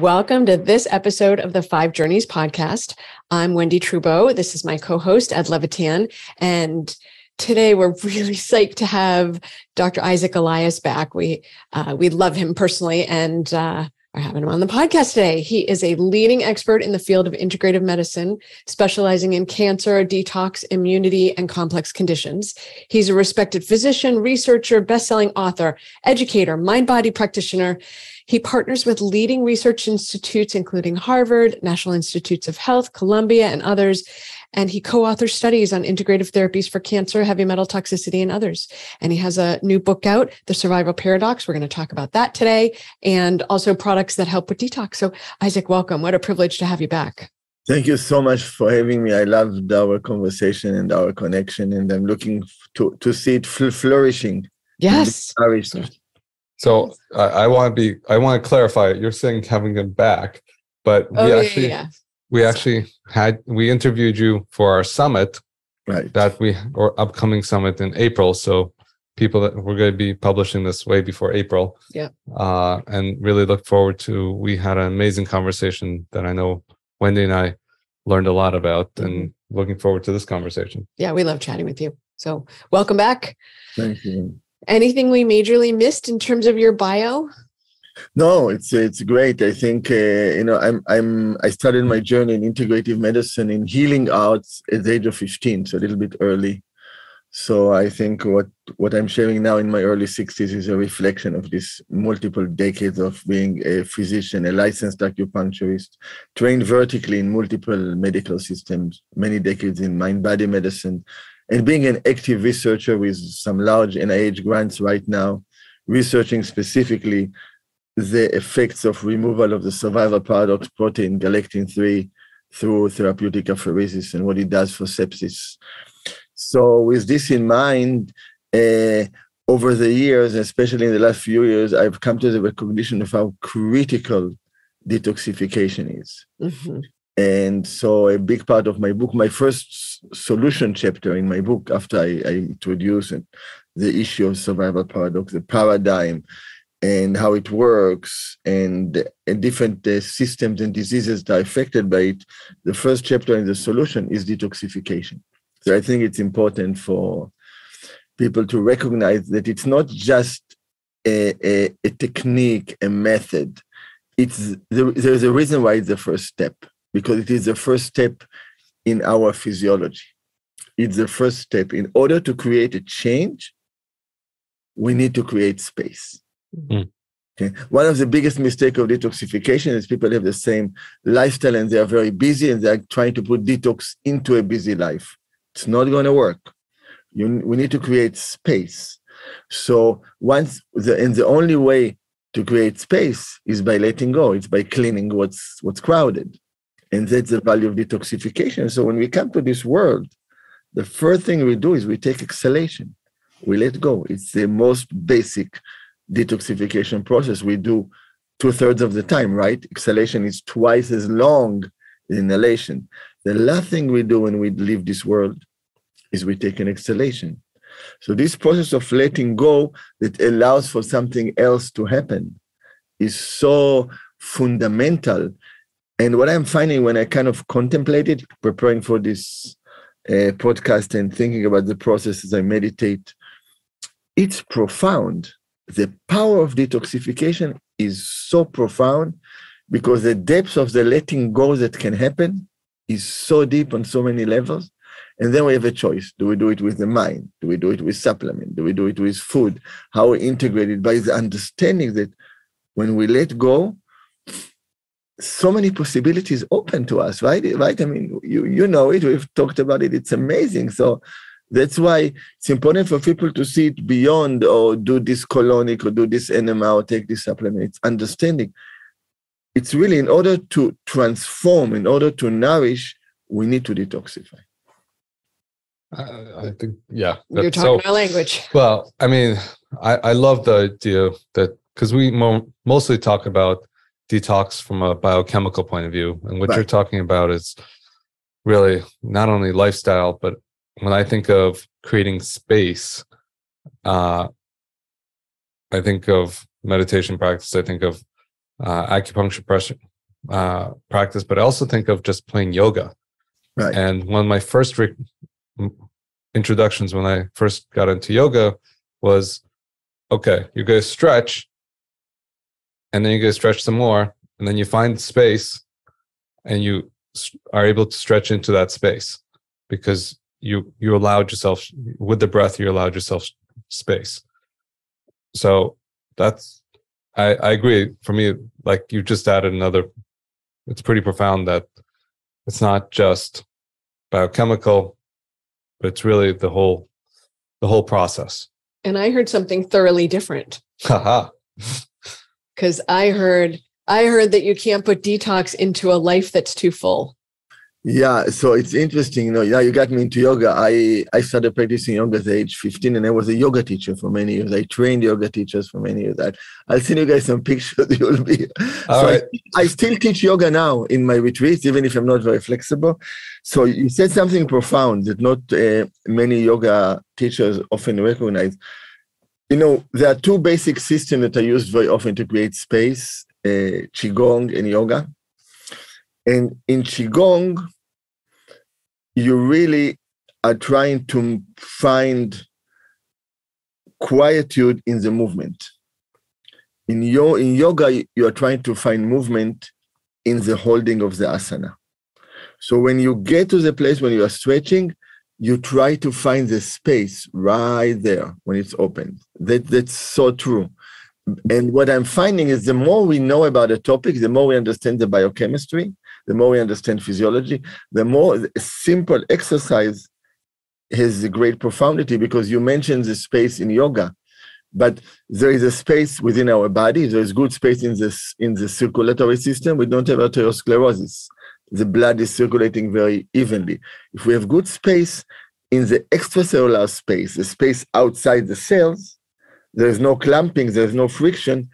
Welcome to this episode of the Five Journeys Podcast. I'm Wendy Trubow. This is my co-host, Ed Levitan. And today we're really psyched to have Dr. Isaac Eliaz back. We love him personally and are having him on the podcast today. He is a leading expert in the field of integrative medicine, specializing in cancer, detox, immunity, and complex conditions. He's a respected physician, researcher, best-selling author, educator, mind-body practitioner. He partners with leading research institutes, including Harvard, National Institutes of Health, Columbia, and others. And he co-authors studies on integrative therapies for cancer, heavy metal toxicity, and others. And he has a new book out, The Survival Paradox. We're going to talk about that today, and also products that help with detox. So Isaac, welcome. What a privilege to have you back. Thank you so much for having me. I loved our conversation and our connection, and I'm looking to see it flourishing. Yes. So I want to clarify. You're saying having him back, but we interviewed you for our summit, right? Or upcoming summit in April. So people that we're going to be publishing this way before April. Yeah. And really look forward to. We had an amazing conversation that I know Wendy and I learned a lot about, and looking forward to this conversation. Yeah, we love chatting with you. So welcome back. Thank you. Anything we majorly missed in terms of your bio? No, it's great. I think I started my journey in integrative medicine in healing arts at the age of 15, so a little bit early. So I think what I'm sharing now in my early 60s is a reflection of this multiple decades of being a physician, a licensed acupuncturist, trained vertically in multiple medical systems, many decades in mind-body medicine, and being an active researcher with some large NIH grants right now, researching specifically the effects of removal of the survival paradox protein, Galectin-3, through therapeutic apheresis and what it does for sepsis. So with this in mind, over the years, especially in the last few years, I've come to the recognition of how critical detoxification is. Mm-hmm. And so a big part of my book, my first solution chapter in my book, after I introduce the issue of survival paradox, the paradigm and how it works, and different systems and diseases that are affected by it, the first chapter in the solution is detoxification. So I think it's important for people to recognize that it's not just a technique, a method. There's a reason why it's the first step, because it is the first step in our physiology. It's the first step. In order to create a change, we need to create space. Mm-hmm. Okay. One of the biggest mistakes of detoxification is people have the same lifestyle and they are very busy and they're trying to put detox into a busy life. It's not going to work. We need to create space. So the only way to create space is by letting go. It's by cleaning what's crowded. And that's the value of detoxification. So when we come to this world, the first thing we do is we take exhalation. We let go. It's the most basic detoxification process. We do 2/3 of the time, right? Exhalation is twice as long as inhalation. The last thing we do when we leave this world is we take an exhalation. So this process of letting go that allows for something else to happen is so fundamental. And what I'm finding when I kind of contemplated preparing for this podcast and thinking about the process as I meditate, it's profound. The power of detoxification is so profound because the depth of the letting go that can happen is so deep on so many levels. And then we have a choice. Do we do it with the mind? Do we do it with supplement? Do we do it with food? How we integrate it by the understanding that when we let go, so many possibilities open to us, right? I mean, you know it, we've talked about it, it's amazing. So that's why it's important for people to see it beyond, or do this colonic, or do this enema, or take this supplement. It's understanding. It's really, in order to transform, in order to nourish, we need to detoxify. I think, yeah. You're talking my language. Well, I mean, I love the idea that, because we mostly talk about detox from a biochemical point of view. And what you're talking about is really not only lifestyle, but when I think of creating space, I think of meditation practice, I think of acupuncture practice, but I also think of just plain yoga. Right. And one of my first introductions when I first got into yoga was, okay, you go stretch, and then you go stretch some more, and then you find space, and you are able to stretch into that space because you allowed yourself, with the breath, you allowed yourself space. So that's, I agree. For me, like you just added another, it's pretty profound that it's not just biochemical, but it's really the whole process. And I heard something thoroughly different. Haha. Because I heard that you can't put detox into a life that's too full. Yeah, so it's interesting. You got me into yoga. I started practicing yoga at age 15, and I was a yoga teacher for many years. I trained yoga teachers for many years. I'll send you guys some pictures. You'll be all right. I still teach yoga now in my retreats, even if I'm not very flexible. So you said something profound that not many yoga teachers often recognize. There are two basic systems that are used very often to create space: Qigong and yoga. And in Qigong, you really are trying to find quietude in the movement. In yoga, you are trying to find movement in the holding of the asana. So when you get to the place when you are stretching, you try to find the space right there when it's open. That's so true. And what I'm finding is the more we know about a topic, the more we understand the biochemistry, the more we understand physiology, the more simple exercise has a great profundity, because you mentioned the space in yoga, but there is a space within our body. There is good space in the circulatory system. We don't have atherosclerosis. The blood is circulating very evenly. If we have good space in the extracellular space, the space outside the cells, there is no clumping, there is no friction,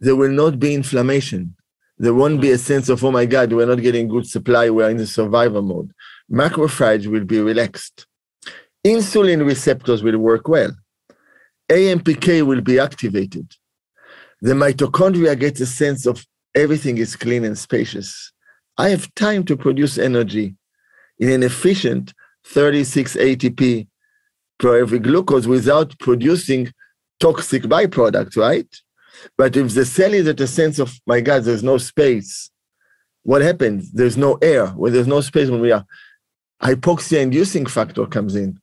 there will not be inflammation. There won't be a sense of, oh my God, we're not getting good supply, we're in the survival mode. Macrophage will be relaxed. Insulin receptors will work well. AMPK will be activated. The mitochondria gets a sense of everything is clean and spacious. I have time to produce energy in an efficient 36 ATP per every glucose without producing toxic byproduct, right? But if the cell is at a sense of, my God, there's no space, what happens? There's no air. When there's no space, when we are, hypoxia-inducing factor comes in,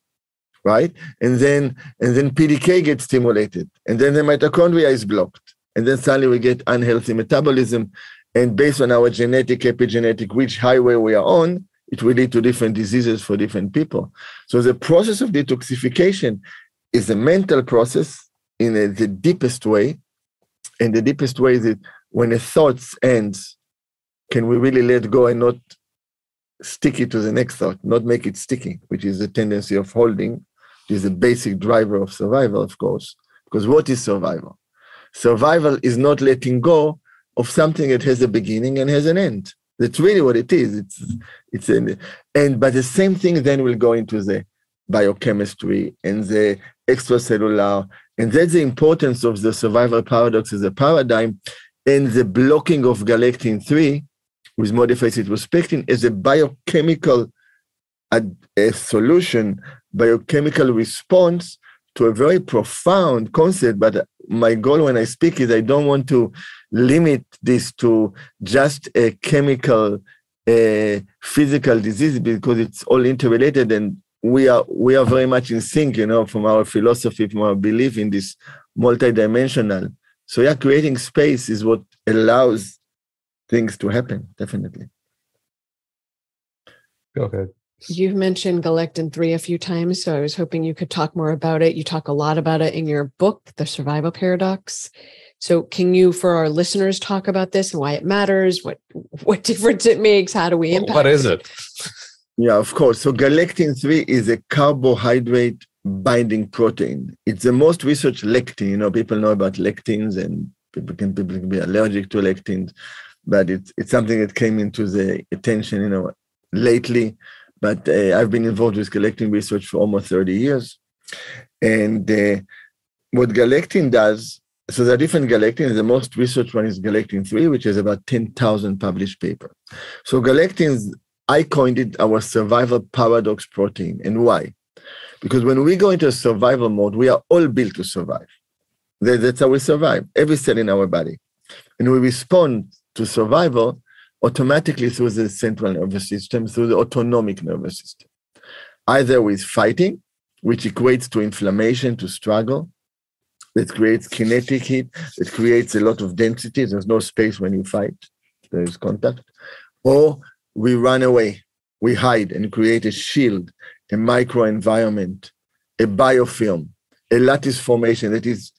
right? And then PDK gets stimulated. And then the mitochondria is blocked. And then suddenly we get unhealthy metabolism. And based on our genetic, epigenetic, which highway we are on, it will lead to different diseases for different people. So the process of detoxification is a mental process, in the deepest way. And the deepest way is that when a thought ends, can we really let go and not stick it to the next thought, not make it sticky, which is the tendency of holding, which is a basic driver of survival, of course. Because what is survival? Survival is not letting go of something that has a beginning and has an end. That's really what it is. It's an end. But the same thing then will go into the biochemistry and the extracellular. And that's the importance of the survival paradox as a paradigm, and the blocking of Galectin-3 with modified citrus pectin as a biochemical solution, biochemical response to a very profound concept. But my goal when I speak is I don't want to limit this to just a chemical, physical disease, because it's all interrelated, and we are very much in sync, from our philosophy, from our belief in this multidimensional. So yeah, creating space is what allows things to happen, definitely. Go ahead. You've mentioned Galectin-3 a few times, so I was hoping you could talk more about it. You talk a lot about it in your book, The Survival Paradox. So can you, for our listeners, talk about this and why it matters, what difference it makes, how do we impact it? What is it? Yeah, of course. So Galectin-3 is a carbohydrate binding protein. It's the most researched lectin. People know about lectins, and people can be allergic to lectins, but it's something that came into the attention, lately. But I've been involved with galectin research for almost 30 years. And what galectin does So there are different galectins. The most researched one is Galectin-3, which is about 10,000 published papers. So galectins, I coined it our survival paradox protein. And why? Because when we go into a survival mode, we are all built to survive. That's how we survive, every cell in our body. And we respond to survival automatically through the central nervous system, through the autonomic nervous system. Either with fighting, which equates to inflammation, to struggle, that creates kinetic heat, that creates a lot of density. There's no space when you fight. There is contact. Or we run away, we hide and create a shield, a microenvironment, a biofilm, a lattice formation that is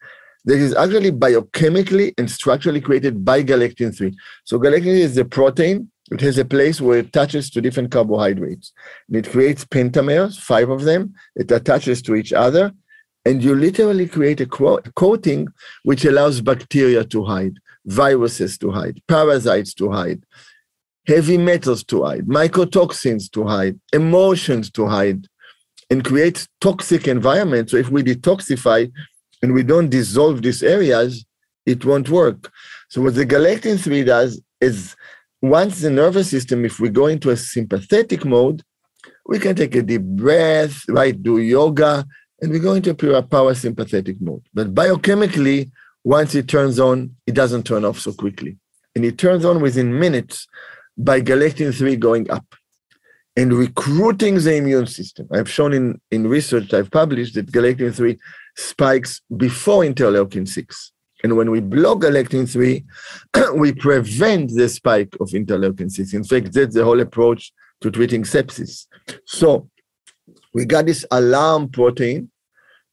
actually biochemically and structurally created by Galectin-3. So Galectin is a protein. It has a place where it attaches to different carbohydrates. And it creates pentamers, 5 of them. It attaches to each other. And you literally create a coating which allows bacteria to hide, viruses to hide, parasites to hide, heavy metals to hide, mycotoxins to hide, emotions to hide, and creates toxic environments. So if we detoxify, and we don't dissolve these areas, it won't work. So what the Galectin-3 does is, once the nervous system, if we go into a sympathetic mode, we can take a deep breath, right, do yoga, and we go into a pure parasympathetic mode. But biochemically, once it turns on, it doesn't turn off so quickly. And it turns on within minutes by Galectin-3 going up and recruiting the immune system. I've shown in research I've published that Galectin-3 spikes before interleukin-6. And when we block Galectin-3, we prevent the spike of interleukin-6. In fact, that's the whole approach to treating sepsis. So we got this alarm protein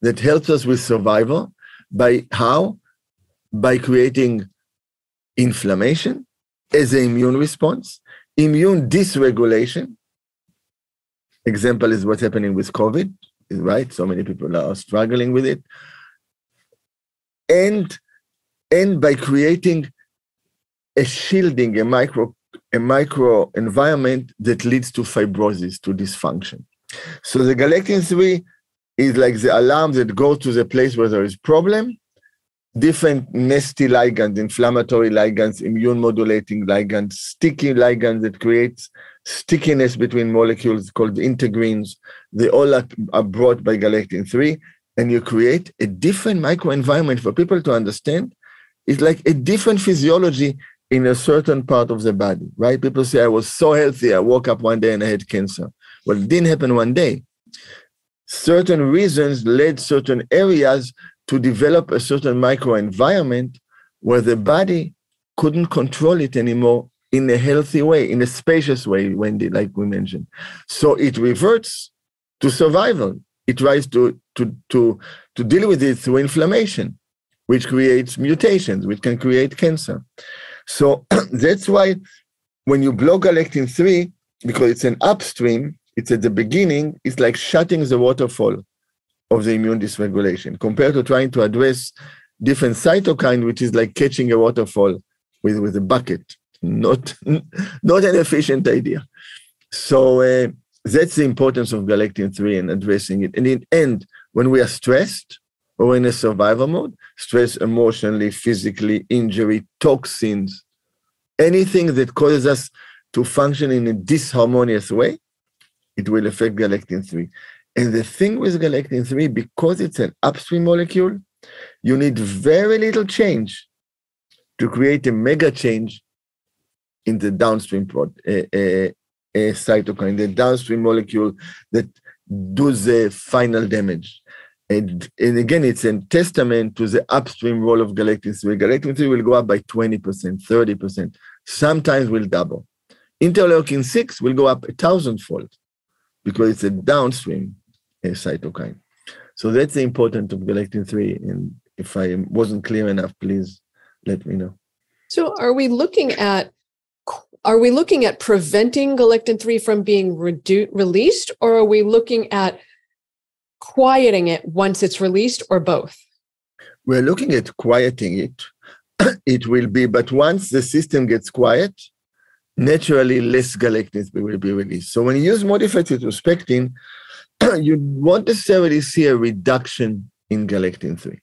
that helps us with survival by how? By creating inflammation as an immune response, immune dysregulation. Example is what's happening with COVID. Right, so many people are struggling with it, and by creating a shielding, a micro environment that leads to fibrosis, to dysfunction. So the Galectin-3 is like the alarm that goes to the place where there is problem. Different nasty ligands, inflammatory ligands, immune modulating ligands, sticky ligands that creates stickiness between molecules called integrins. They all are brought by Galectin-3, and you create a different microenvironment for people to understand. It's like a different physiology in a certain part of the body, right? People say, I was so healthy, I woke up one day and I had cancer. Well, it didn't happen one day. Certain reasons led certain areas to develop a certain microenvironment where the body couldn't control it anymore in a healthy way, in a spacious way, Wendy, like we mentioned. So it reverts to survival. It tries to deal with it through inflammation, which creates mutations, which can create cancer. So that's why when you block Galectin-3, because it's an upstream, it's at the beginning, it's like shutting the waterfall of the immune dysregulation compared to trying to address different cytokine, which is like catching a waterfall with a bucket. Not an efficient idea. So that's the importance of Galectin-3 and addressing it. And in the end, when we are stressed or in a survival mode, stress emotionally, physically, injury, toxins, anything that causes us to function in a disharmonious way, it will affect Galectin-3. And the thing with Galectin-3, because it's an upstream molecule, you need very little change to create a mega change in the downstream cytokine, the downstream molecule that does the final damage. And again, it's a testament to the upstream role of Galectin-3. Galectin-3 will go up by 20%, 30%, sometimes will double. Interleukin-6 will go up 1,000-fold because it's a downstream cytokine. So that's the importance of Galectin-3. And if I wasn't clear enough, please let me know. So are we looking at preventing Galectin-3 from being released, or are we looking at quieting it once it's released, or both? We're looking at quieting it. It will be, but once the system gets quiet, naturally less Galectin-3 will be released. So when you use modified citrus pectin, you won't necessarily see a reduction in Galectin-3.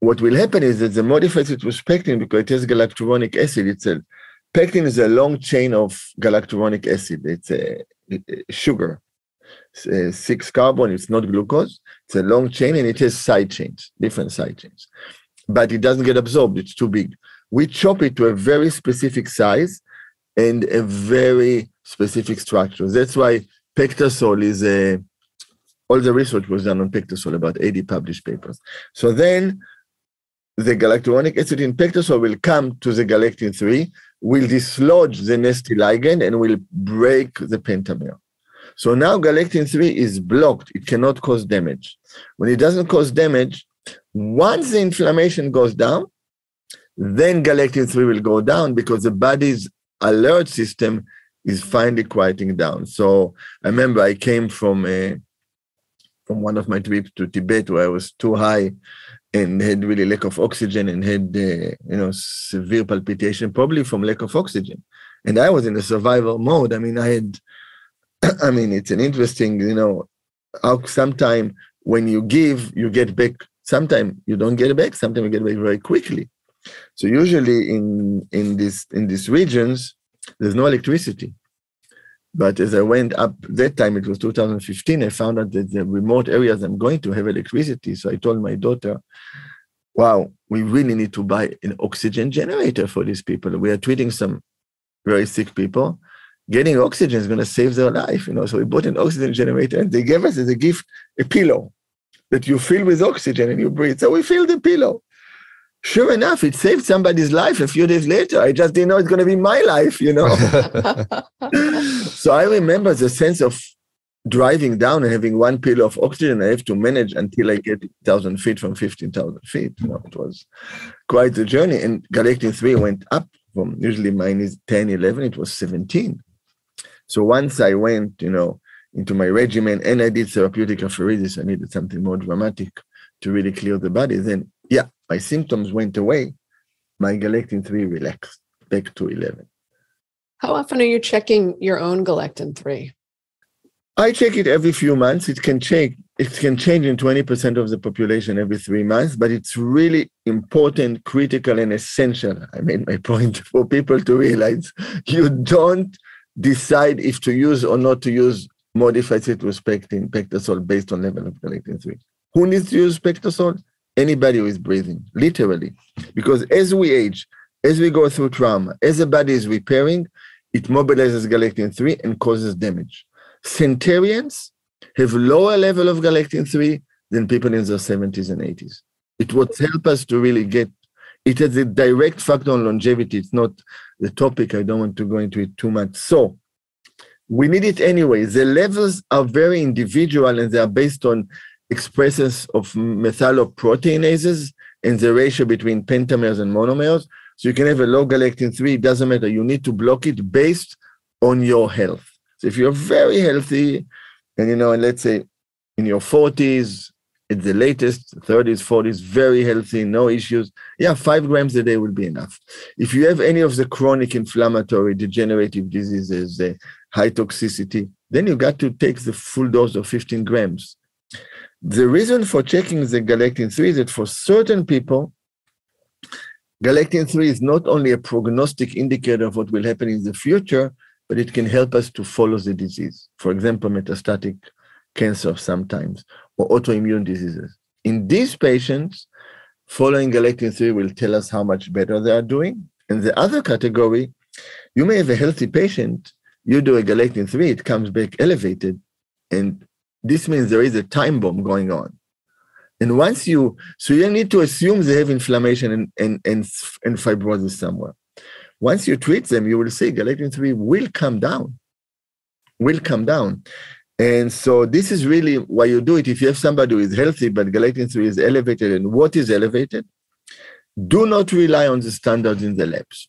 What will happen is that the modified citrus pectin, because it has galacturonic acid itself, pectin is a long chain of galacturonic acid. It's a sugar. It's a 6-carbon, it's not glucose. It's a long chain and it has side chains, different side chains. But it doesn't get absorbed, it's too big. We chop it to a very specific size and a very specific structure. That's why PectaSol is all the research was done on PectaSol, about 80 published papers. So then the galacturonic acid in PectaSol will come to the galectin-3, will dislodge the nasty ligand and will break the pentamer. So now galectin-3 is blocked. It cannot cause damage. When it doesn't cause damage, once the inflammation goes down, then galectin-3 will go down because the body's alert system is finally quieting down. So I remember I came from one of my trips to Tibet where I was too high and had really lack of oxygen and had severe palpitation, probably from lack of oxygen. And I was in a survival mode. I mean, it's an interesting, how sometimes when you give, you get back. Sometimes you don't get back. Sometimes you get back very quickly. So usually in these regions, there's no electricity. But as I went up that time, it was 2015, I found out that the remote areas I'm going to have electricity. So I told my daughter, wow, we really need to buy an oxygen generator for these people. We are treating some very sick people. Getting oxygen is going to save their life, So we bought an oxygen generator and they gave us as a gift a pillow that you fill with oxygen and you breathe. So we filled the pillow. Sure enough, it saved somebody's life a few days later. I just didn't know it's going to be my life, So I remember the sense of driving down and having one pillow of oxygen I have to manage until I get 1,000 feet from 15,000 feet. It was quite a journey. And galectin-3 went up from usually mine is 10, 11. It was 17. So once I went, into my regimen and I did therapeutic apheresis, I needed something more dramatic to really clear the body. Then, my symptoms went away. My galectin-3 relaxed back to 11. How often are you checking your own galectin-3? I check it every few months. It can change in 20% of the population every 3 months, but it's really important, critical, and essential. I made my point for people to realize you don't decide if to use or not to use modified citrus pectin, PectaSol, based on level of galectin-3. Who needs to use PectaSol? Anybody who is breathing, literally. Because as we age, as we go through trauma, as the body is repairing, it mobilizes galectin-3 and causes damage. Centenarians have lower level of galectin-3 than people in their 70s and 80s. It would help us to really get, it has a direct factor on longevity. It's not the topic. I don't want to go into it too much. So we need it anyway. The levels are very individual and they are based on expressions of metalloproteinases and the ratio between pentamers and monomers. So you can have a low galectin-3, it doesn't matter. You need to block it based on your health. So if you're very healthy and, and let's say in your 40s, at the latest, 30s, 40s, very healthy, no issues, 5 grams a day will be enough. If you have any of the chronic inflammatory degenerative diseases, high toxicity, then you got to take the full dose of 15 grams. The reason for checking the galectin-3 is that for certain people, galectin-3 is not only a prognostic indicator of what will happen in the future, but it can help us to follow the disease. For example, metastatic cancer sometimes, or autoimmune diseases. In these patients, following galectin-3 will tell us how much better they are doing. In the other category, you may have a healthy patient, you do a galectin-3, it comes back elevated, and this means there is a time bomb going on. And so you need to assume they have inflammation and fibrosis somewhere. Once you treat them, you will see galectin-3 will come down. And so this is really why you do it. If you have somebody who is healthy, but galectin-3 is elevated, and what is elevated? Do not rely on the standards in the labs,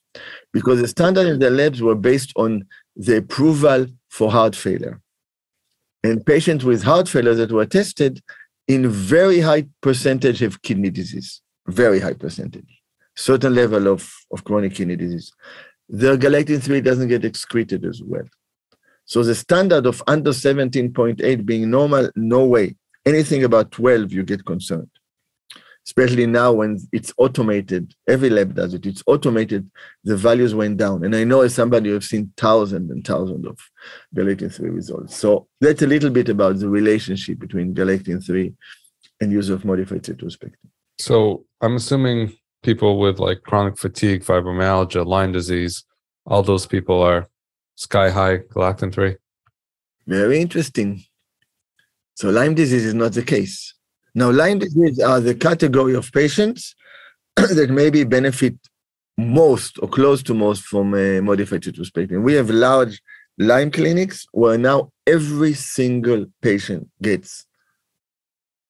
because the standards in the labs were based on the approval for heart failure. And patients with heart failure that were tested in very high percentage have kidney disease, very high percentage. Certain level of chronic kidney disease, their galectin-3 doesn't get excreted as well. So the standard of under 17.8 being normal, no way. Anything about 12, you get concerned. especially now when it's automated, every lab does it, it's automated, the values went down. And I know as somebody who's seen thousands and thousands of Galectin-3 results. So that's a little bit about the relationship between Galectin-3 and use of modified citrus pectin. So I'm assuming people with like chronic fatigue, fibromyalgia, Lyme disease, all those people are sky-high Galectin-3. Very interesting. So Lyme disease is not the case. Now, Lyme disease are the category of patients that maybe benefit most or close to most from modified citrus pectin. We have large Lyme clinics where now every single patient gets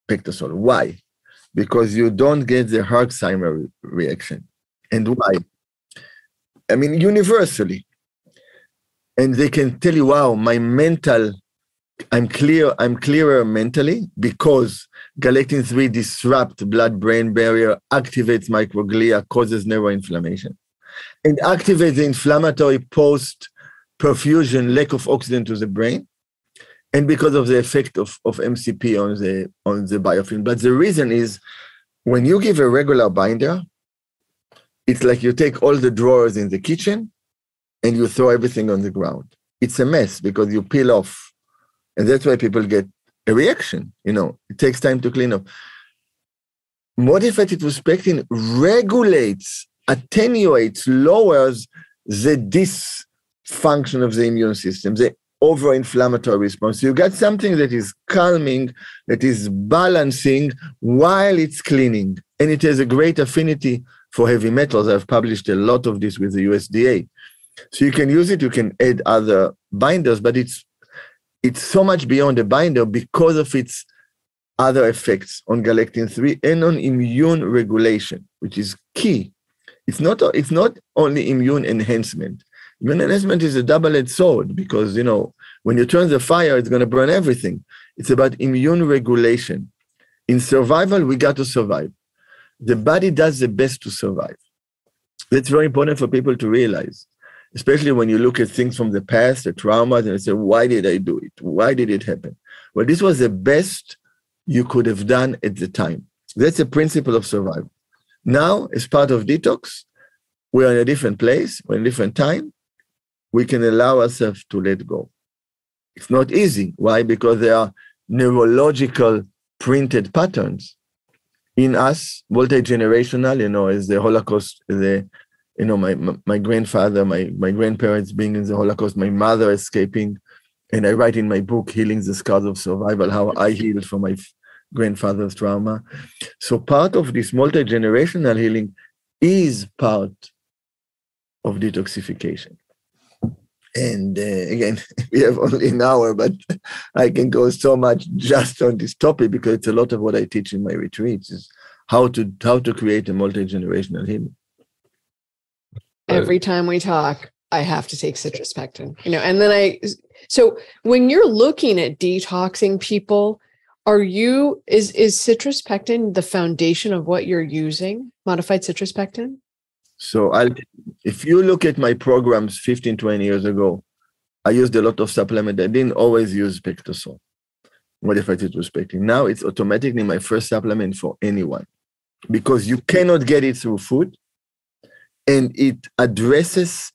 PectaSol. Why? Because you don't get the Herxheimer reaction. And why? I mean, universally. And they can tell you, wow, my mental... I'm clearer mentally because Galectin-3 disrupts blood-brain barrier, activates microglia, causes neuroinflammation, and activates the inflammatory post-perfusion lack of oxygen to the brain, and because of the effect of MCP on the biofilm. But the reason is when you give a regular binder, it's like you take all the drawers in the kitchen and you throw everything on the ground. It's a mess because you peel off. And that's why people get a reaction. You know, it takes time to clean up. Modified citrus pectin regulates, attenuates, lowers the dysfunction of the immune system, the over-inflammatory response. You got something that is calming, that is balancing while it's cleaning. And it has a great affinity for heavy metals. I've published a lot of this with the USDA. So you can use it, you can add other binders, but it's so much beyond the binder because of its other effects on Galectin-3 and on immune regulation, which is key. It's not only immune enhancement. Immune enhancement is a double-edged sword because, you know, when you turn the fire, it's going to burn everything. It's about immune regulation. In survival, we got to survive. The body does the best to survive. That's very important for people to realize. Especially when you look at things from the past, the traumas, and say, why did I do it? Why did it happen? Well, this was the best you could have done at the time. That's a principle of survival. Now, as part of detox, we're in a different place, we're in a different time. We can allow ourselves to let go. It's not easy. Why? Because there are neurological printed patterns in us, multi-generational, you know, as the Holocaust, you know, my grandfather, my grandparents being in the Holocaust, my mother escaping. And I write in my book, Healing the Scars of Survival, how I healed from my grandfather's trauma. So part of this multi-generational healing is part of detoxification. And again, we have only an hour, but I can go so much just on this topic because it's a lot of what I teach in my retreats is how to create a multi-generational healing. Every time we talk, I have to take citrus pectin, you know, and then so when you're looking at detoxing people, is citrus pectin the foundation of what you're using, modified citrus pectin? So if you look at my programs 15, 20 years ago, I used a lot of supplement. I didn't always use PectaSol, modified citrus pectin. Now it's automatically my first supplement for anyone because you cannot get it through food. And it addresses,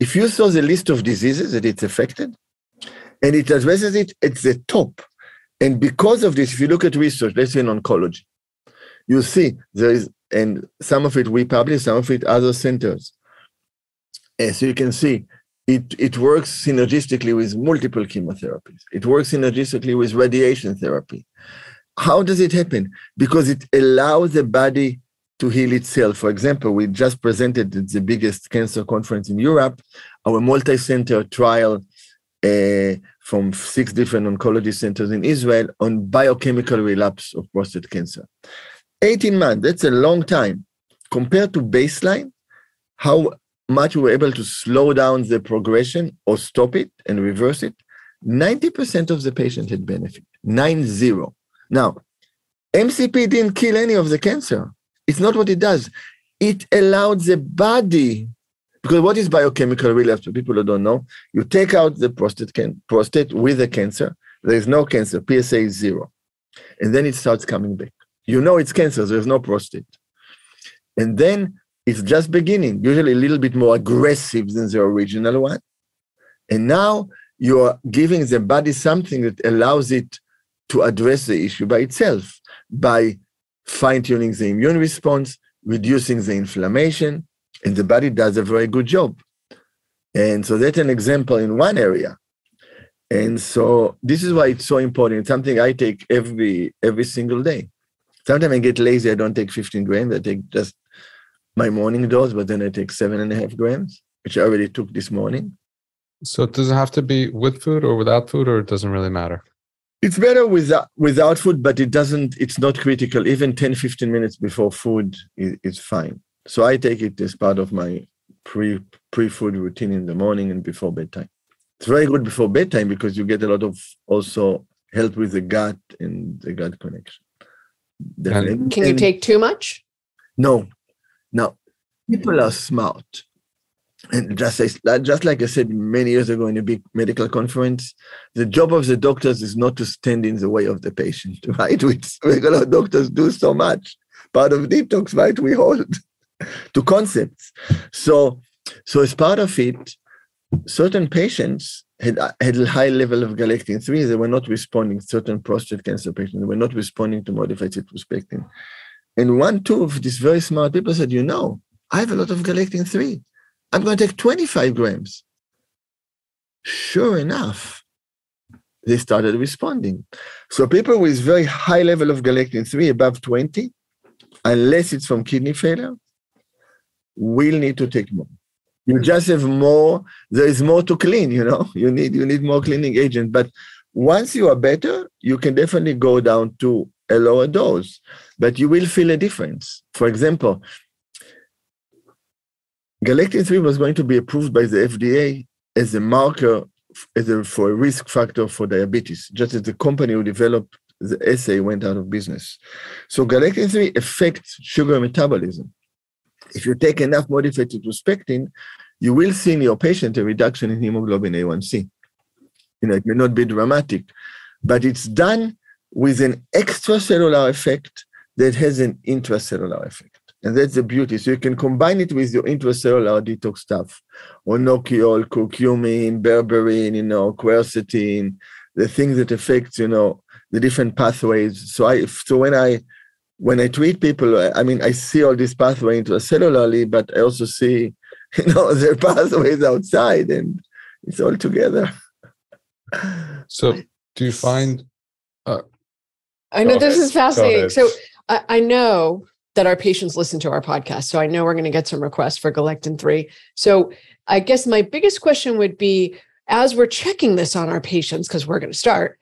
if you saw the list of diseases that it's affected, and it addresses it at the top. And because of this, if you look at research, let's say in oncology, you see there is, and some of it we publish, some of it other centers. And so you can see it works synergistically with multiple chemotherapies. It works synergistically with radiation therapy. How does it happen? Because it allows the body to heal itself. For example, we just presented at the biggest cancer conference in Europe, our multi-center trial from 6 different oncology centers in Israel on biochemical relapse of prostate cancer. 18 months, that's a long time. Compared to baseline, how much we were able to slow down the progression or stop it and reverse it, 90% of the patient had benefit, 9-0. Now, MCP didn't kill any of the cancer. It's not what it does. It allows the body, because what is biochemical relapse for people who don't know? You take out the prostate with the cancer. There is no cancer. PSA is 0. And then it starts coming back. You know it's cancer, there's no prostate. And then it's just beginning, usually a little bit more aggressive than the original one. And now you're giving the body something that allows it to address the issue by itself, by fine-tuning the immune response, reducing the inflammation, and the body does a very good job. And so that's an example in one area. And so this is why it's so important. It's something I take every single day. Sometimes I get lazy. I don't take 15 grams. I take just my morning dose, but then I take 7.5 grams, which I already took this morning. So does it have to be with food or without food, or it doesn't really matter? It's better without food, but it doesn't. It's not critical. Even 10, 15 minutes before food is fine. So I take it as part of my pre-food routine in the morning and before bedtime. It's very good before bedtime because you get a lot of also help with the gut and the gut connection. Definitely. Can you take too much? No. Now, people are smart. And just like I said many years ago in a big medical conference, the job of the doctors is not to stand in the way of the patient, right? Which regular doctors do so much. Part of detox, right? We hold to concepts. So as part of it, certain patients had a high level of Galectin-3. They were not responding. Certain prostate cancer patients were not responding to modified citrus pectin. And two of these very smart people said, you know, I have a lot of Galectin-3. I'm going to take 25 grams. Sure enough, they started responding. So people with very high level of Galectin-3, above 20, unless it's from kidney failure, will need to take more. You just have more, there is more to clean, you know, you need more cleaning agent. But once you are better, you can definitely go down to a lower dose, but you will feel a difference. For example, Galectin-3 was going to be approved by the FDA as a marker, for a risk factor for diabetes, just as the company who developed the assay went out of business. So Galectin-3 affects sugar metabolism. If you take enough modified citrus pectin, you will see in your patient a reduction in hemoglobin A1c. You know, it may not be dramatic, but it's done with an extracellular effect that has an intracellular effect. And that's the beauty. So you can combine it with your intracellular detox stuff, onokiol, curcumin, berberine, you know, quercetin, the things that affect, you know, the different pathways. So when I treat people, I mean, I see all this pathway intracellularly, but I also see, you know, their pathways outside, and it's all together. So do you find... I know this is fascinating. So I know that our patients listen to our podcast, so I know we're going to get some requests for Galectin-3. So I guess my biggest question would be, as we're checking this on our patients, because we're going to start,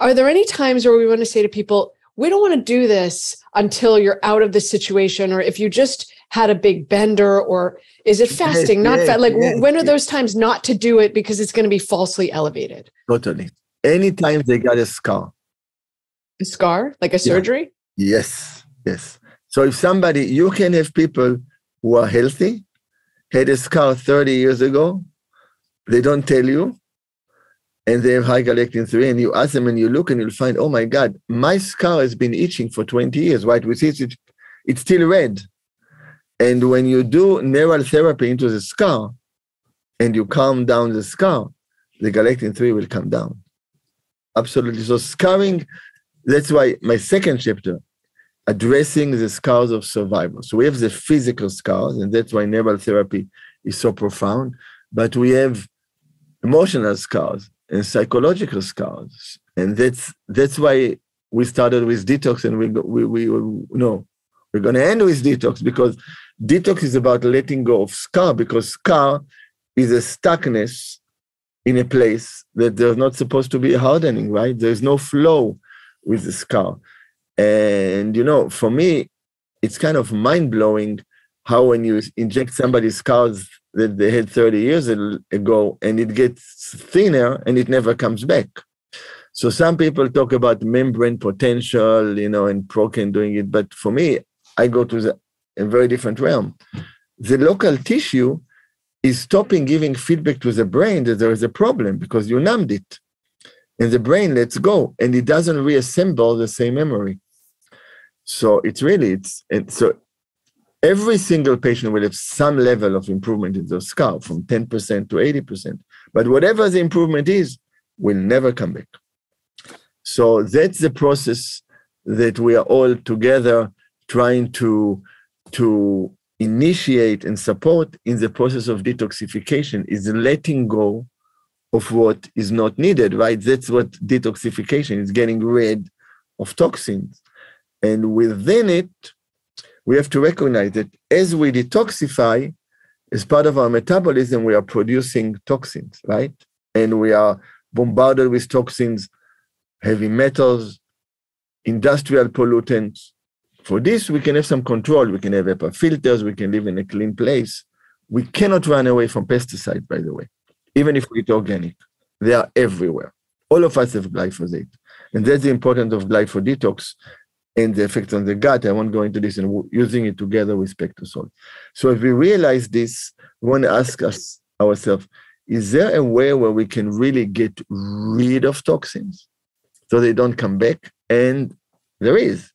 are there any times where we want to say to people, we don't want to do this until you're out of the situation, or if you just had a big bender, or is it fasting, when are those times not to do it because it's going to be falsely elevated? Totally. Anytime they got a scar. A scar? Like a surgery? Yes. So if somebody, you can have people who are healthy, had a scar 30 years ago, they don't tell you, and they have high Galectin-3, and you ask them and you look and you'll find, oh my God, my scar has been itching for 20 years, right? With it, it's still red. And when you do neural therapy into the scar and you calm down the scar, the Galectin-3 will come down. Absolutely. So scarring, that's why my second chapter, addressing the scars of survival. So we have the physical scars, and that's why neural therapy is so profound, but we have emotional scars and psychological scars. And that's why we started with detox, and we're going to end with detox, because detox is about letting go of scar, because scar is a stuckness in a place that there's not supposed to be hardening, right? There's no flow with the scar. And, you know, for me, it's kind of mind-blowing how when you inject somebody's scars that they had 30 years ago, and it gets thinner and it never comes back. So some people talk about membrane potential, you know, and Procan doing it. But for me, I go to a very different realm. The local tissue is stopping giving feedback to the brain that there is a problem because you numbed it. And the brain lets go, and it doesn't reassemble the same memory. So it's really, so every single patient will have some level of improvement in their scar, from 10% to 80%. But whatever the improvement is, will never come back. So that's the process that we are all together trying to initiate and support in the process of detoxification, is letting go of what is not needed, right? That's what detoxification is, getting rid of toxins. And within it, we have to recognize that as we detoxify, as part of our metabolism, we are producing toxins, right? And we are bombarded with toxins, heavy metals, industrial pollutants. For this, we can have some control. We can have HEPA filters. We can live in a clean place. We cannot run away from pesticides, by the way, even if we eat organic. They are everywhere. All of us have glyphosate. And that's the importance of glyphosate and the effect on the gut. I won't go into this, and using it together with PectaSol. So if we realize this, we want to ask ourselves, is there a way where we can really get rid of toxins so they don't come back? And there is.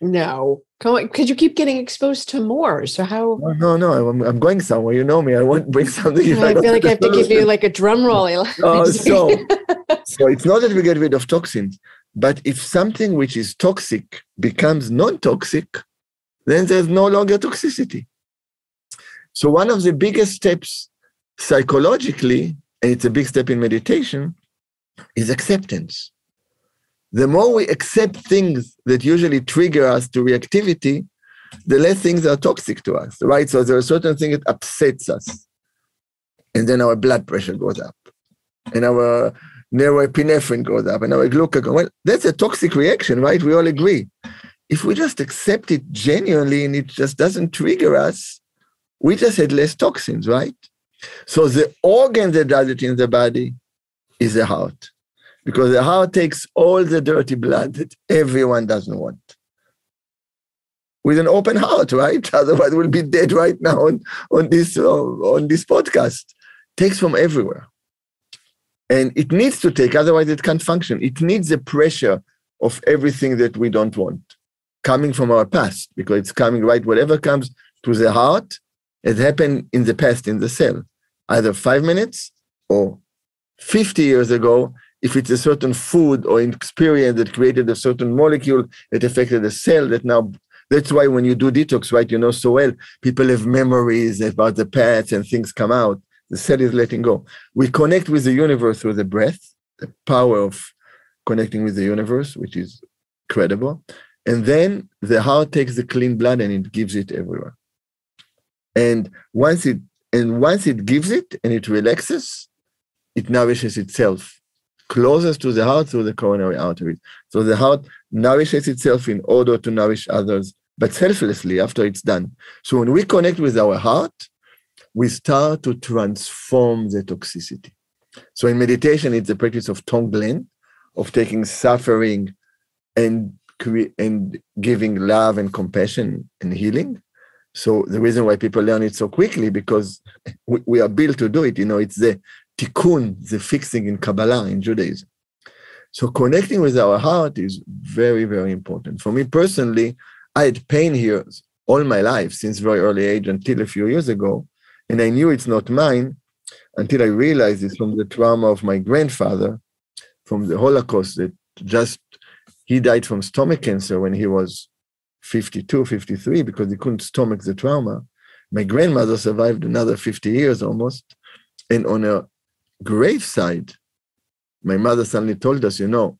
No, because you keep getting exposed to more. So how? No, I'm going somewhere. You know me. I won't bring something. No, I feel like I have to give you like a drum roll. So it's not that we get rid of toxins, but if something which is toxic becomes non-toxic, then there's no longer toxicity. So one of the biggest steps psychologically, and it's a big step in meditation, is acceptance. The more we accept things that usually trigger us to reactivity, the less things are toxic to us, right? So there are certain things that upsets us. And then our blood pressure goes up. And our neuroepinephrine goes up. And our glucagon. Well, that's a toxic reaction, right? We all agree. If we just accept it genuinely and it just doesn't trigger us, we just had less toxins, right? So the organ that does it in the body is the heart. Because the heart takes all the dirty blood that everyone doesn't want. With an open heart, right? Otherwise we'll be dead right now on this podcast. Takes from everywhere. And it needs to take, otherwise it can't function. It needs the pressure of everything that we don't want, coming from our past, because it's coming, right? Whatever comes to the heart, it happened in the past, in the cell, either 5 minutes or 50 years ago, if it's a certain food or experience that created a certain molecule that affected a cell that now, that's why when you do detox, right, you know so well, people have memories about the past and things come out. The cell is letting go. We connect with the universe through the breath, the power of connecting with the universe, which is incredible. And then the heart takes the clean blood and it gives it everywhere. And once it gives it and it relaxes, it nourishes itself. Closest to the heart through the coronary artery. So the heart nourishes itself in order to nourish others, but selflessly after it's done. So when we connect with our heart, we start to transform the toxicity. So in meditation, it's the practice of tonglen, of taking suffering and giving love and compassion and healing. So the reason why people learn it so quickly, because we are built to do it. You know, it's the tikkun, the fixing in Kabbalah, in Judaism. So connecting with our heart is very, very important. For me personally, I had pain here all my life, since very early age until a few years ago. And I knew it's not mine until I realized it's from the trauma of my grandfather, from the Holocaust, that he died from stomach cancer when he was 52, 53, because he couldn't stomach the trauma. My grandmother survived another 50 years almost. And on a graveside, my mother suddenly told us, you know,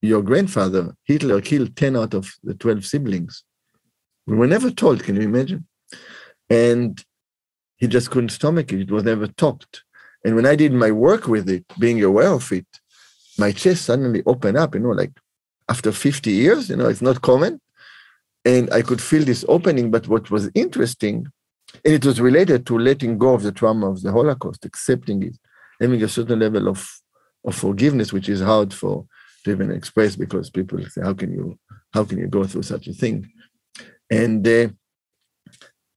your grandfather, Hitler, killed 10 out of the 12 siblings. We were never told, can you imagine? And he just couldn't stomach it. It was never talked. And when I did my work with it, being aware of it, my chest suddenly opened up, you know, like after 50 years, you know, it's not common. And I could feel this opening. But what was interesting, and it was related to letting go of the trauma of the Holocaust, accepting it, having a certain level of forgiveness, which is hard to even express, because people say, how can you go through such a thing? And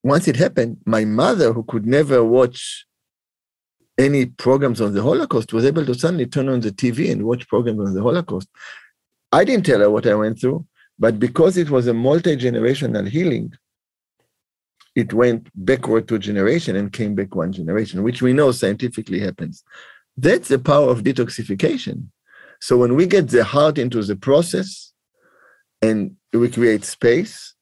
once it happened, my mother, who could never watch any programs on the Holocaust, was able to suddenly turn on the TV and watch programs on the Holocaust. I didn't tell her what I went through. But because it was a multi-generational healing, it went backward to generation and came back one generation, which we know scientifically happens. That's the power of detoxification. So when we get the heart into the process and we create space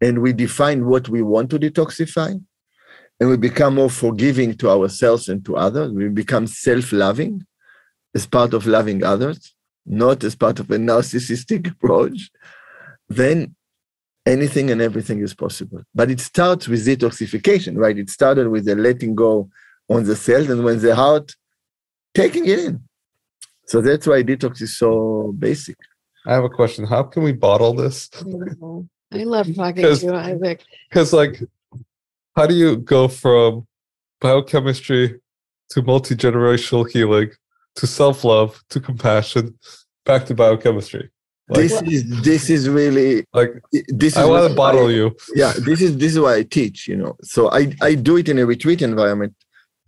and we define what we want to detoxify and we become more forgiving to ourselves and to others, we become self-loving as part of loving others, not as part of a narcissistic approach, then anything and everything is possible. But it starts with detoxification, right? It started with the letting go on the cells and when the heart, taking it in. So that's why detox is so basic. I have a question. How can we bottle this? Beautiful. I love talking to you, Isaac. Because, like, how do you go from biochemistry to multi-generational healing to self-love to compassion back to biochemistry? Like, this is really like this. I want to bottle you. Yeah, this is why I teach. You know, so I do it in a retreat environment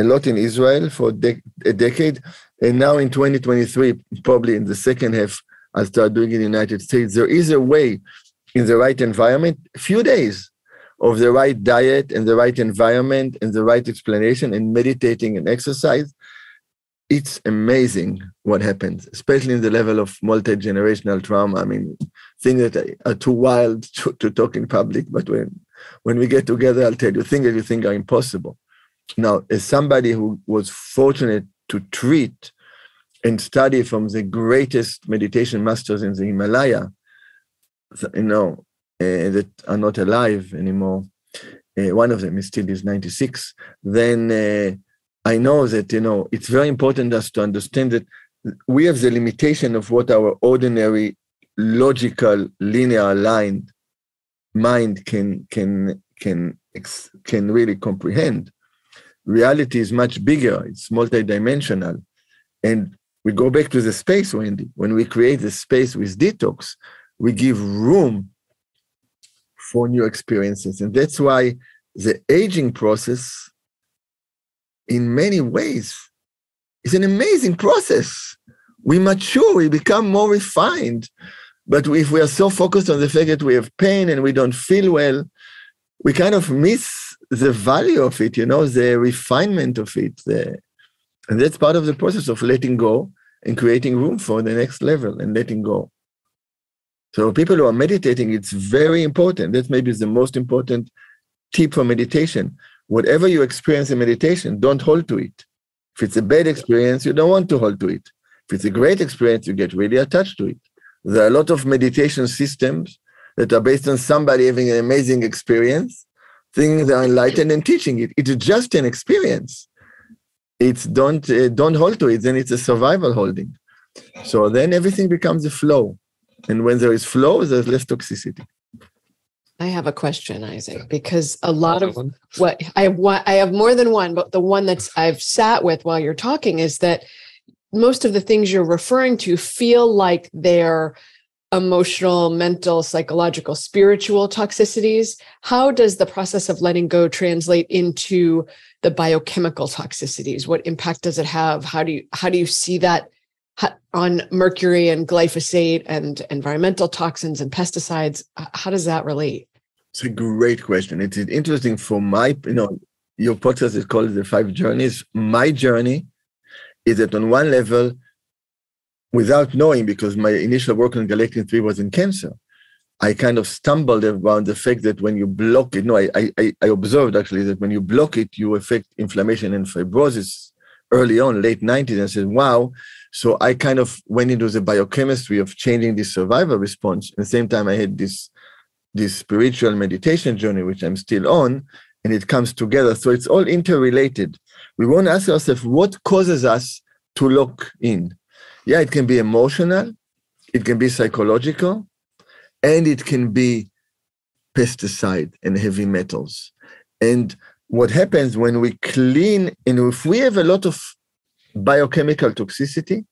a lot in Israel for a decade, and now in 2023, probably in the second half, I'll start doing it in the United States. There is a way, in the right environment, a few days of the right diet and the right environment and the right explanation and meditating and exercise. It's amazing what happens, especially in the level of multi-generational trauma. I mean, things that are too wild to talk in public, but when we get together, I'll tell you things that you think are impossible. Now, as somebody who was fortunate to treat and study from the greatest meditation masters in the Himalaya, you know, that are not alive anymore, one of them is still is 96, then I know that, you know, it's very important us to understand that we have the limitation of what our ordinary, logical, linear line mind can really comprehend. Reality is much bigger. It's multidimensional. And we go back to the space, Wendy. When we create the space with detox, we give room for new experiences. And that's why the aging process, in many ways, is an amazing process. We mature, we become more refined. But if we are so focused on the fact that we have pain and we don't feel well, we kind of miss the value of it, you know, the refinement of it. And that's part of the process of letting go and creating room for the next level and letting go. So people who are meditating, it's very important. That maybe is the most important tip for meditation. Whatever you experience in meditation, don't hold to it. If it's a bad experience, you don't want to hold to it. If it's a great experience, you get really attached to it. There are a lot of meditation systems that are based on somebody having an amazing experience, thinking they're enlightened and teaching it. It's just an experience. It's don't hold to it. Then it's a survival holding. So then everything becomes a flow. And when there is flow, there's less toxicity. I have a question, Isaac, because a lot of what I have more than one, but the one that I've sat with while you're talking is that most of the things you're referring to feel like they're emotional, mental, psychological, spiritual toxicities. How does the process of letting go translate into the biochemical toxicities? What impact does it have? How do you see that on mercury and glyphosate and environmental toxins and pesticides? How does that relate? It's a great question. It's interesting for my, you know, your podcast is called The Five Journeys. My journey is that on one level, without knowing, because my initial work on Galectin-3 was in cancer, I kind of stumbled around the fact that when you block it, I observed actually that when you block it, you affect inflammation and fibrosis early on, late 90s, and said, wow. So I kind of went into the biochemistry of changing this survival response. At the same time, I had this spiritual meditation journey, which I'm still on, and it comes together. So it's all interrelated. We want to ask ourselves, what causes us to lock in? Yeah, it can be emotional, it can be psychological, and it can be pesticide and heavy metals. And what happens when we clean, and if we have a lot of biochemical toxicity,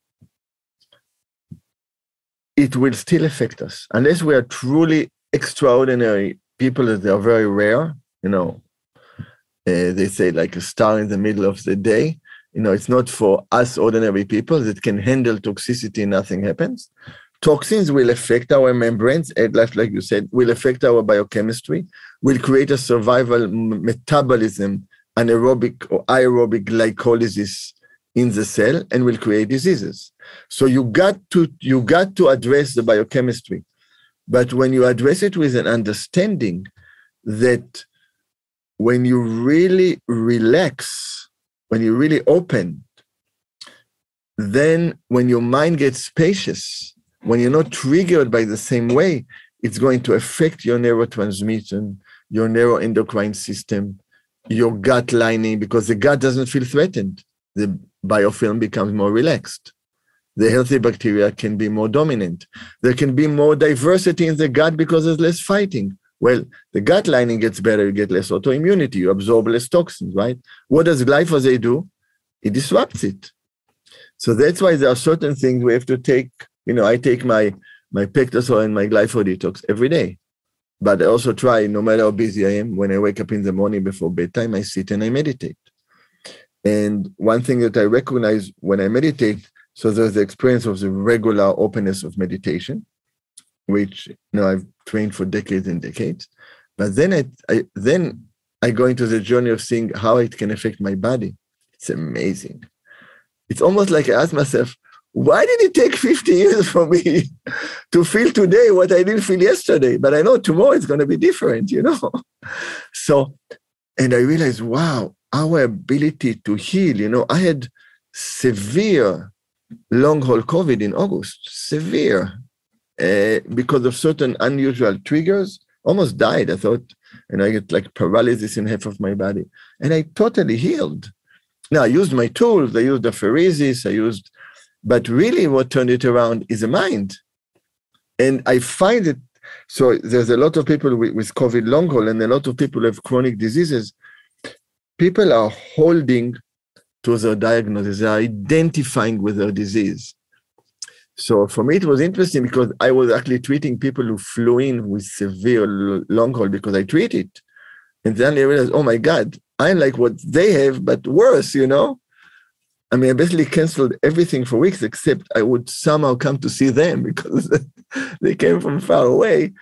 it will still affect us. Unless we are truly extraordinary people, that they are very rare, you know, they say like a star in the middle of the day. You know, it's not for us ordinary people that can handle toxicity, nothing happens. Toxins will affect our membranes, like you said, will affect our biochemistry, will create a survival metabolism, anaerobic or aerobic glycolysis in the cell, and will create diseases. So you got to address the biochemistry. But when you address it with an understanding that when you really relax, when you really open, then when your mind gets spacious, when you're not triggered by the same way, it's going to affect your neurotransmission, your neuroendocrine system, your gut lining, because the gut doesn't feel threatened. The biofilm becomes more relaxed. The healthy bacteria can be more dominant. There can be more diversity in the gut because there's less fighting. Well, the gut lining gets better, you get less autoimmunity, you absorb less toxins, right? What does glyphosate do? It disrupts it. So that's why there are certain things we have to take. You know, I take my PectaSol and my glyphodetox every day. But I also try, no matter how busy I am, when I wake up in the morning before bedtime, I sit and I meditate. And one thing that I recognize when I meditate, so there's the experience of the regular openness of meditation, which, you know, I've trained for decades and decades. But then I go into the journey of seeing how it can affect my body. It's amazing. It's almost like I ask myself, why did it take 50 years for me to feel today what I didn't feel yesterday? But I know tomorrow it's going to be different, you know? So, and I realized, wow, our ability to heal, you know, I had severe long-haul COVID in August, severe, because of certain unusual triggers, almost died. I thought, and I get like paralysis in half of my body. And I totally healed. Now, I used my tools. I used apheresis. But really what turned it around is the mind. And I find it, so there's a lot of people with COVID long haul, and a lot of people have chronic diseases. People are holding to their diagnosis. They are identifying with their disease. So for me, it was interesting because I was actually treating people who flew in with severe long haul because I treat it. And then I realized, oh my God, I'm like what they have, but worse, you know? I mean, I basically canceled everything for weeks, except I would somehow come to see them because they came from far away.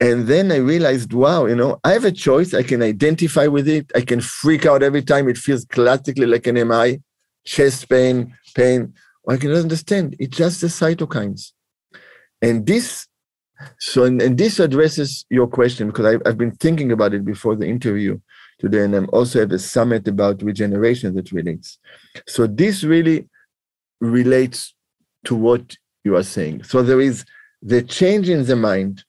And then I realized, wow, you know, I have a choice. I can identify with it. I can freak out every time it feels classically like an MI, chest pain. I can understand. It's just the cytokines. And this addresses your question, because I've been thinking about it before the interview today, and I also have a summit about regeneration that relates. So this really relates to what you are saying. So there is the change in the mind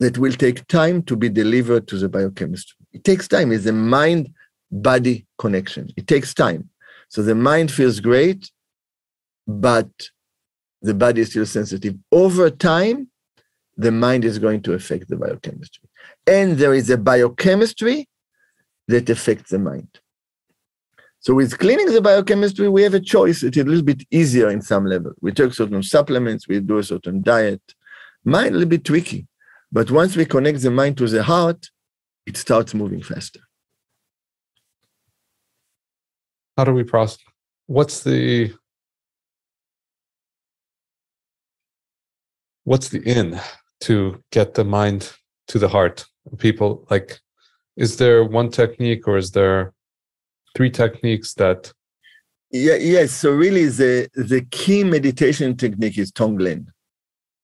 that will take time to be delivered to the biochemistry. It takes time. It's a mind-body connection. It takes time. So the mind feels great, but the body is still sensitive. Over time, the mind is going to affect the biochemistry. And there is a biochemistry that affects the mind. So with cleaning the biochemistry, we have a choice. It's a little bit easier in some level. We take certain supplements, we do a certain diet. Mind a little bit tricky. But once we connect the mind to the heart, it starts moving faster. How do we process? What's the in to get the mind to the heart? People, like, is there one technique or is there three techniques that? Yes. So really the key meditation technique is tonglen.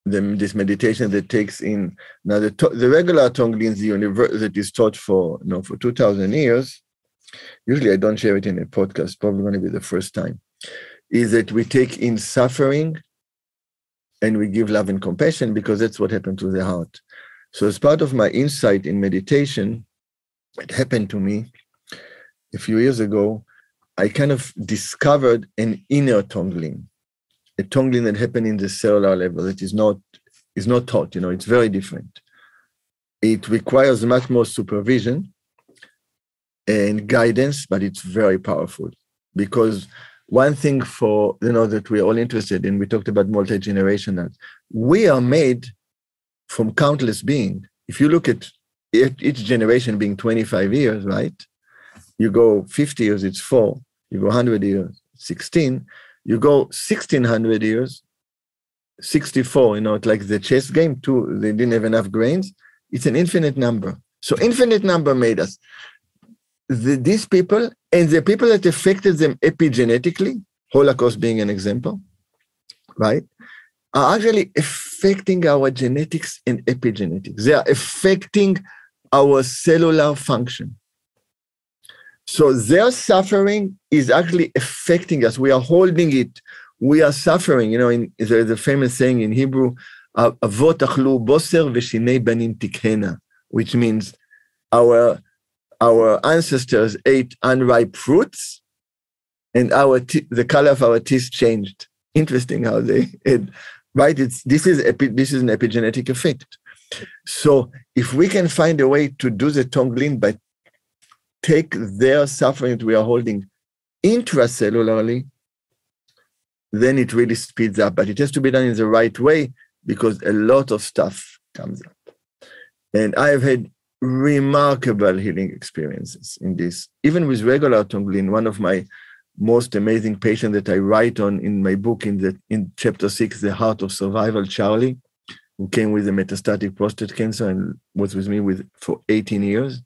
This meditation that takes in now the regular tonglen that is taught for 2,000 years. Usually, I don't share it in a podcast. Probably going to be the first time. Is that we take in suffering, and we give love and compassion because that's what happened to the heart. So, as part of my insight in meditation, it happened to me a few years ago. I kind of discovered an inner tonglen. A tonglen that happened in the cellular level that is not taught, you know, it's very different. It requires much more supervision and guidance, but it's very powerful. Because one thing for, you know, that we're all interested in, we talked about multi-generational. We are made from countless beings. If you look at each generation being 25 years, right? You go 50 years, it's 4. You go 100 years, 16. You go 1,600 years, 64, you know, it's like the chess game, two, they didn't have enough grains. It's an infinite number. So infinite number made us. These people and the people that affected them epigenetically, Holocaust being an example, right, are actually affecting our genetics and epigenetics. They are affecting our cellular function. So their suffering is actually affecting us. We are holding it. We are suffering. You know, there's a famous saying in Hebrew, "Avot achlu boser veshinei banim tikhena," which means our ancestors ate unripe fruits, and the color of our teeth changed. Interesting how they ate, right? This is an epigenetic effect. So if we can find a way to do the tonglen by take their suffering that we are holding intracellularly, then it really speeds up. But it has to be done in the right way because a lot of stuff comes up. And I've had remarkable healing experiences in this. Even with regular tonglen, one of my most amazing patients that I write on in my book in chapter 6, The Heart of Survival, Charlie, who came with a metastatic prostate cancer and was with me for 18 years.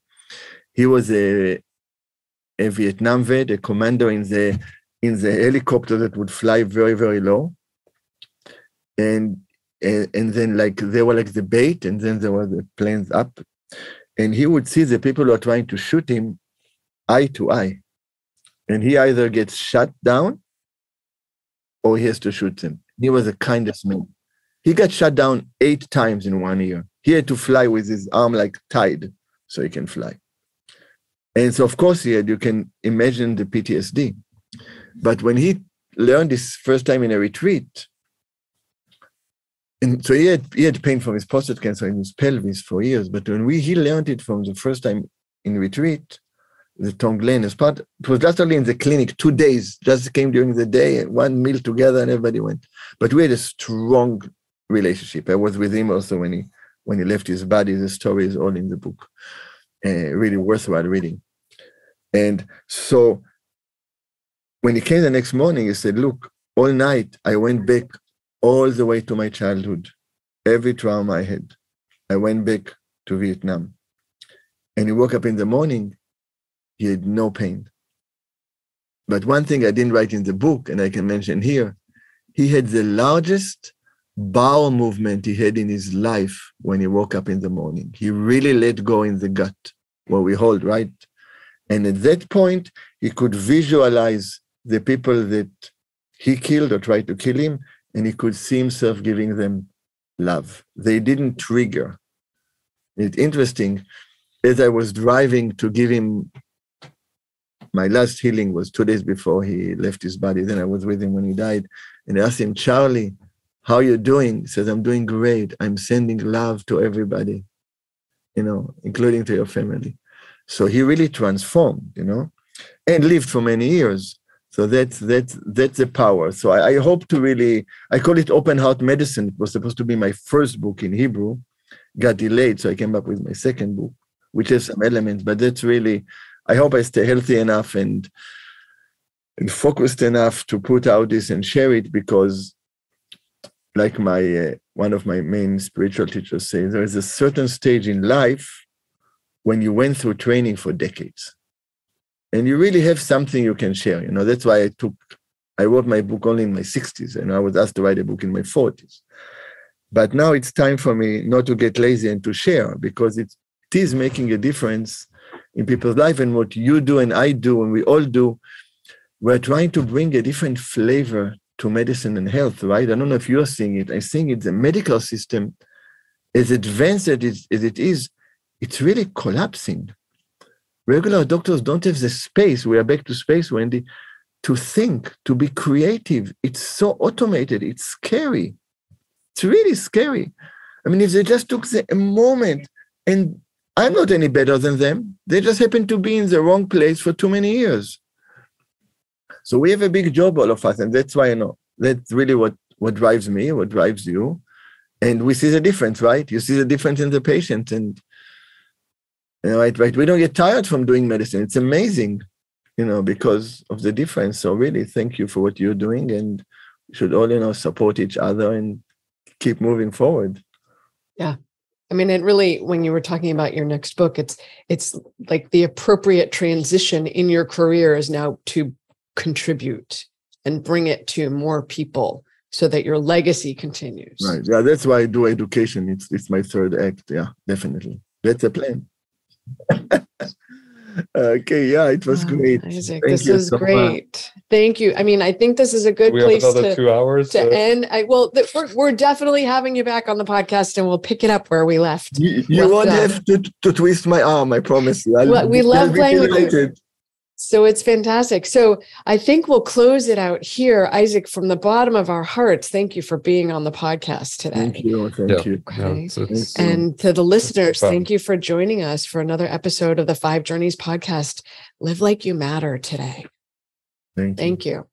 He was a Vietnam vet, a commander in the helicopter that would fly very, very low. And then like they were like the bait, and then there were the planes up. And he would see the people who are trying to shoot him eye to eye. And he either gets shut down or he has to shoot them. He was the kindest man. He got shut down 8 times in 1 year. He had to fly with his arm like tied so he can fly. And so, of course, you can imagine the PTSD. But when he learned this first time in a retreat, and so he had pain from his prostate cancer in his pelvis for years. But when he learned it from the first time in retreat, the tonglen as part, it was just only in the clinic, 2 days, just came during the day, one meal together, and everybody went. But we had a strong relationship. I was with him also when he left his body. The story is all in the book. Really worthwhile reading. And so when he came the next morning, he said, look, all night I went back all the way to my childhood. Every trauma I had, I went back to Vietnam. And he woke up in the morning, he had no pain. But one thing I didn't write in the book, and I can mention here, he had the largest bowel movement he had in his life when he woke up in the morning. He really let go in the gut, what we hold, right? And at that point, he could visualize the people that he killed or tried to kill him, and he could see himself giving them love. They didn't trigger. It's interesting, as I was driving to give him, my last healing was 2 days before he left his body. Then I was with him when he died, and I asked him, Charlie, how are you doing? He says, I'm doing great. I'm sending love to everybody, you know, including to your family. So he really transformed, you know, and lived for many years. So that's the power. So I hope to really, I call it open heart medicine. It was supposed to be my first book in Hebrew, got delayed. So I came up with my second book, which has some elements, but that's really, I hope I stay healthy enough and focused enough to put out this and share it, because like one of my main spiritual teachers says, there is a certain stage in life when you went through training for decades and you really have something you can share. You know, that's why I wrote my book only in my 60s, and I was asked to write a book in my 40s. But now it's time for me not to get lazy and to share, because it is making a difference in people's life. And what you do and I do and we all do, we're trying to bring a different flavor to medicine and health, right? I don't know if you're seeing it. I think it's the medical system, as advanced as it is, it's really collapsing. Regular doctors don't have the space. We are back to space, Wendy, to think, to be creative. It's so automated. It's scary. It's really scary. I mean, if they just took a moment, and I'm not any better than them. They just happen to be in the wrong place for too many years. So we have a big job, all of us, and that's why I know. That's really what drives me, what drives you. And we see the difference, right? You see the difference in the patient. And right. We don't get tired from doing medicine. It's amazing, you know, because of the difference. So really, thank you for what you're doing, and we should all, you know, support each other and keep moving forward. Yeah. I mean, it really, when you were talking about your next book, it's like the appropriate transition in your career is now to contribute and bring it to more people so that your legacy continues. Right. Yeah, that's why I do education. It's my third act. Yeah, definitely. That's a plan. Okay. Yeah, it was great. Isaac, this was great. Thank you. I mean, I think this is a good place to end. We're definitely having you back on the podcast, and we'll pick it up where we left. You won't have to twist my arm. I promise you. We love playing with you. So it's fantastic. So I think we'll close it out here. Isaac, from the bottom of our hearts, thank you for being on the podcast today. Thank you. Thank you. Okay. Yeah, and to the listeners, thank you for joining us for another episode of the Five Journeys podcast. Live like you matter today. Thank you.